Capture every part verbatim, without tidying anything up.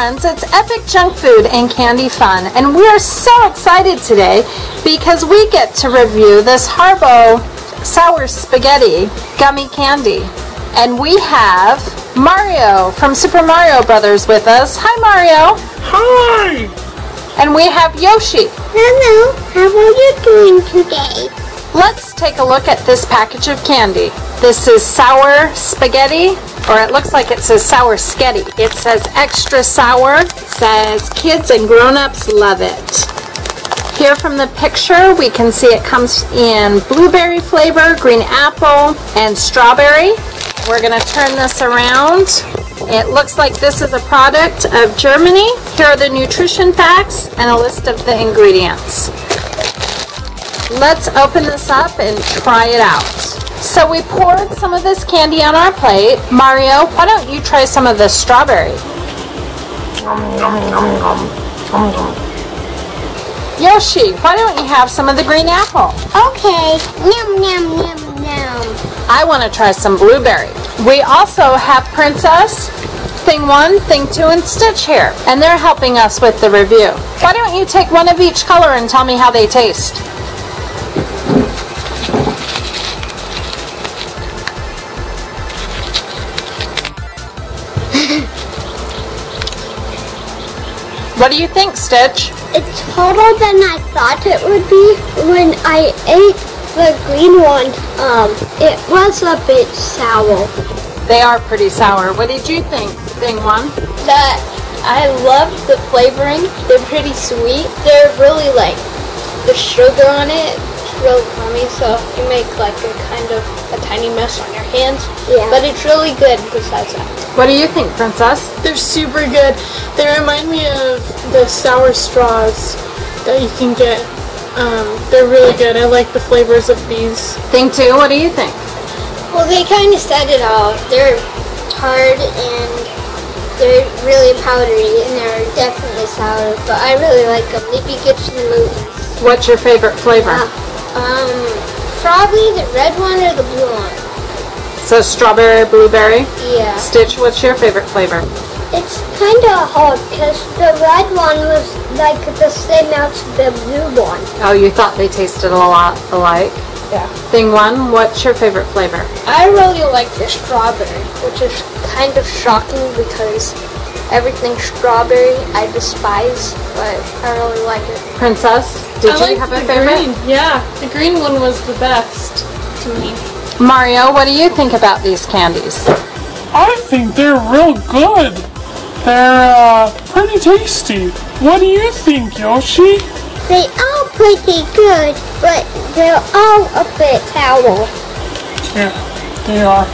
friends, it's Epic Junk Food and Candy Fun, and we are so excited today because we get to review this Haribo Sour Spaghetti Gummy Candy. And we have Mario from Super Mario Brothers with us. Hi, Mario. Hi. And we have Yoshi. Hello, how are you doing today? Let's take a look at this package of candy. This is sour spaghetti, or it looks like it says sour S'ghetti. It says extra sour. It says kids and grown-ups love it. Here from the picture, we can see it comes in blueberry flavor, green apple, and strawberry. We're gonna turn this around. It looks like this is a product of Germany. Here are the nutrition facts and a list of the ingredients. Let's open this up and try it out. So we poured some of this candy on our plate. Mario, why don't you try some of the strawberry? Nom, nom, nom, nom, nom, nom. Yoshi, why don't you have some of the green apple? Okay. Nom, nom, nom, nom. I want to try some blueberry. We also have Princess, Thing One, Thing Two, and Stitch here, and they're helping us with the review. Why don't you take one of each color and tell me how they taste? What do you think, Stitch? It's hotter than I thought it would be. When I ate the green one, um, it was a bit sour. They are pretty sour. What did you think, Thing One? That I love the flavoring. They're pretty sweet. They're really like the sugar on it. It's real yummy, so you make like a kind of a tiny mess on your hands. Yeah. But it's really good besides that. What do you think, Princess? They're super good. They remind me of the sour straws that you can get. Um, they're really good. I like the flavors of these. Thing Two, what do you think? Well, they kind of set it all. They're hard and they're really powdery and they're definitely sour, but I really like them. They'd be good for the movies. What's your favorite flavor? Uh, um, probably the red one or the blue one. So strawberry, blueberry? Yeah. Stitch, what's your favorite flavor? It's kind of hard because the red one was like the same as the blue one. Oh, you thought they tasted a lot alike? Yeah. Thing One, what's your favorite flavor? I really like the strawberry, which is kind of shocking because everything strawberry I despise, but I really like it. Princess, did I you like have a favorite? Green. Yeah, the green one was the best to me. Mario, what do you think about these candies? I think they're real good. They're uh, pretty tasty. What do you think, Yoshi? They are pretty good, but they're all a bit sour. Yeah, they are.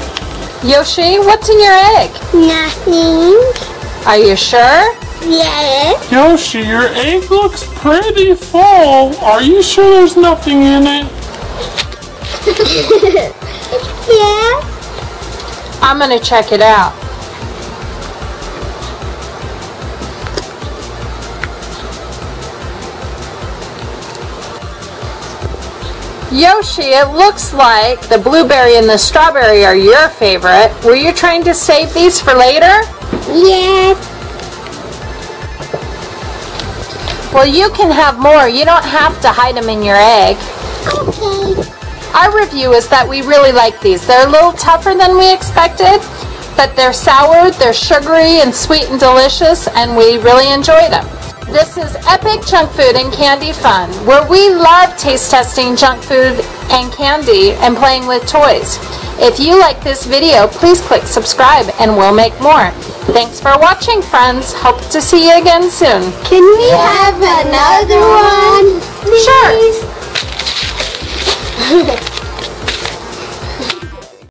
Yoshi, what's in your egg? Nothing. Are you sure? Yes. Yoshi, your egg looks pretty full. Are you sure there's nothing in it? Yeah. I'm gonna check it out. Yoshi, it looks like the blueberry and the strawberry are your favorite. Were you trying to save these for later? Yes. Well, you can have more. You don't have to hide them in your egg. Okay. Our review is that we really like these. They're a little tougher than we expected, but they're sour, they're sugary and sweet and delicious, and we really enjoy them. This is Epic Junk Food and Candy Fun, where we love taste testing junk food and candy and playing with toys. If you like this video, please click subscribe and we'll make more. Thanks for watching, friends. Hope to see you again soon. Can we have another one, please? Sure.